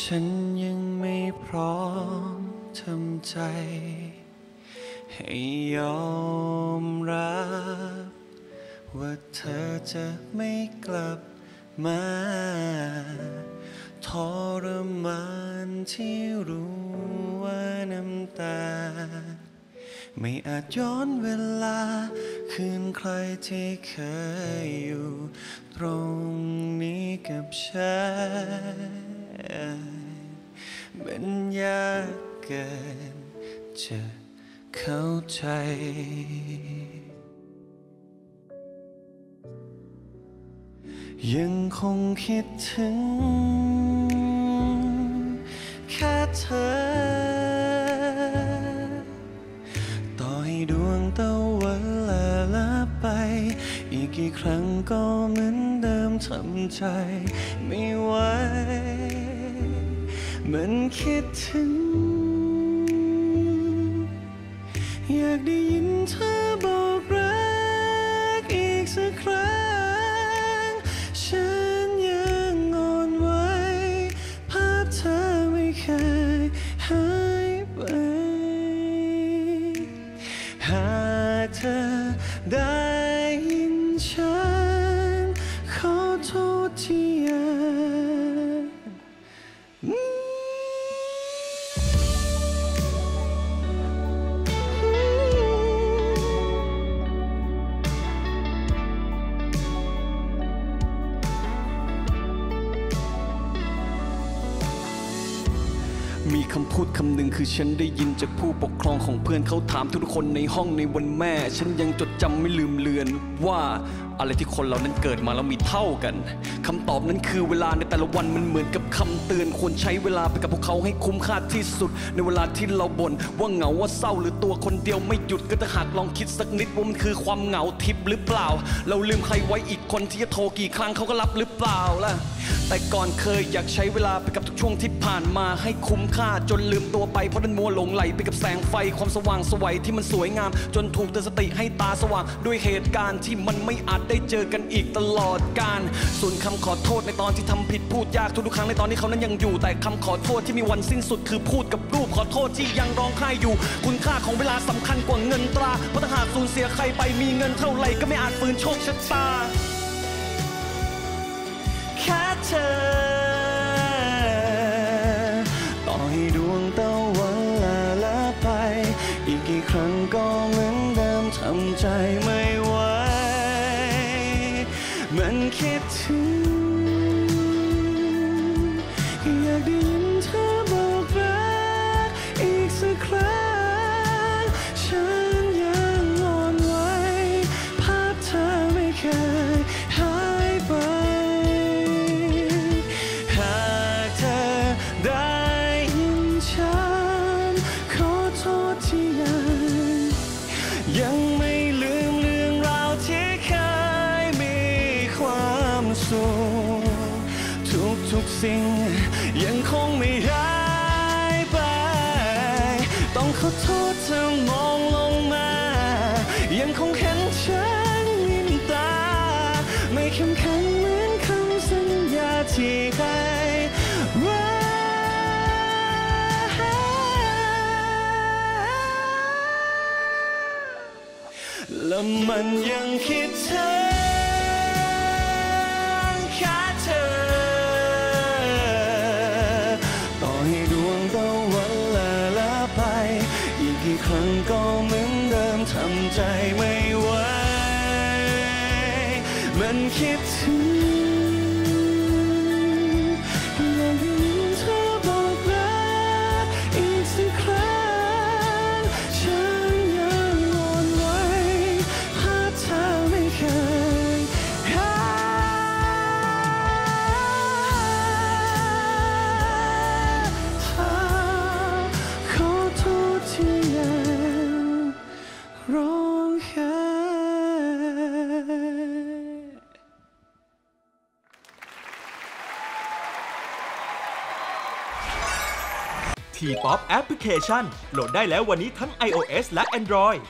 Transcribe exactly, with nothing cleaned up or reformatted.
ฉันยังไม่พร้อมทำใจให้ยอมรับว่าเธอจะไม่กลับมาทรมานที่รู้ว่าน้ำตาไม่อาจย้อนเวลาคืนใครที่เคยอยู่ตรงนี้กับฉันมันยากเกินจะเข้าใจยังคงคิดถึงแค่เธอต่อให้ดวงตะวันละละไปอีกกี่ครั้งก็เหมือนเดิมทำใจไม่ไหวมันคิดถึงอยากได้ยินเธอบอกรักอีกสักครั้งฉันยังอ่อนไหวภาพเธอไม่เคยหายไปหากเธอได้ยินฉันขอโทษที่ยังมีคำพูดคำหนึ่งคือฉันได้ยินจากผู้ปกครองของเพื่อนเขาถามทุกคนในห้องในวันแม่ฉันยังจดจำไม่ลืมเลือนว่าอะไรที่คนเรานั้นเกิดมาแล้วมีเท่ากันคำตอบนั้นคือเวลาในแต่ละวันมันเหมือนกับคำเตือนควรใช้เวลาไปกับพวกเขาให้คุ้มค่าที่สุดในเวลาที่เราบ่นว่าเหงาว่าเศร้าหรือตัวคนเดียวไม่หยุดก็จะหากลองคิดสักนิดว่ามันคือความเหงาทิพย์หรือเปล่าเราลืมใครไว้อีกคนที่จะโทรกี่ครั้งเขาก็รับหรือเปล่าล่ะแต่ก่อนเคยอยากใช้เวลาไปกับทุกช่วงที่ผ่านมาให้คุ้มค่าจนลืมตัวไปเพราะดันมัวหลงไหลไปกับแสงไฟความสว่างสวยที่มันสวยงามจนถูกเตือนสติให้ตาสว่างด้วยเหตุการณ์ที่มันไม่อาจได้เจอกันอีกตลอดการส่วนคำขอโทษในตอนที่ทำผิดพูดยากทุกๆครั้งในตอนที่เขานั้นยังอยู่แต่คำขอโทษที่มีวันสิ้นสุดคือพูดกับรูปขอโทษที่ยังร้องไห้อยู่คุณค่าของเวลาสำคัญกว่าเงินตราเพราะถ้าหากสูญเสียใครไปมีเงินเท่าไหร่ก็ไม่อาจฟื้นโชคชะตาแค่เธอต่อให้ดวงตะวันละละไปอีกกี่ครั้งก็เหมือนเดิมทำใจไม่ไหวมันคิดถึงอยากได้ยินเธอบอกรักอีกสักครั้งฉันยังอ่อนไหวภาพเธอไม่เคยหายไปหากเธอได้ยินฉันขอโทษที่ยังยังไม่ลืมเรื่องราวที่เคยมีความสุขทุกสิ่งยังคงไม่หายไปต้องขอโทษเธอมองลงมายังคงเห็นฉันยิ้มตาไม่เข้มแข็งเหมือนคำสัญญาที่ใครว่าและมันยังคิดถึงแค่เธอกี่ครั้งก็เหมือนเดิมทำใจไม่ไหวมันคิดถึงอยากได้ยินเธอบอกรักอีกสักครั้งฉันยังอ่อนไหวภาพเธอไม่เคยหายขอโทษที่ร้องไห้ทีป๊อปแอปพลิเคชันโหลดได้แล้ววันนี้ทั้ง ไอ โอ เอส และ Android